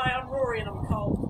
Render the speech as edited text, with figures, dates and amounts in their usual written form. Hi, I'm Rory and I'm cold.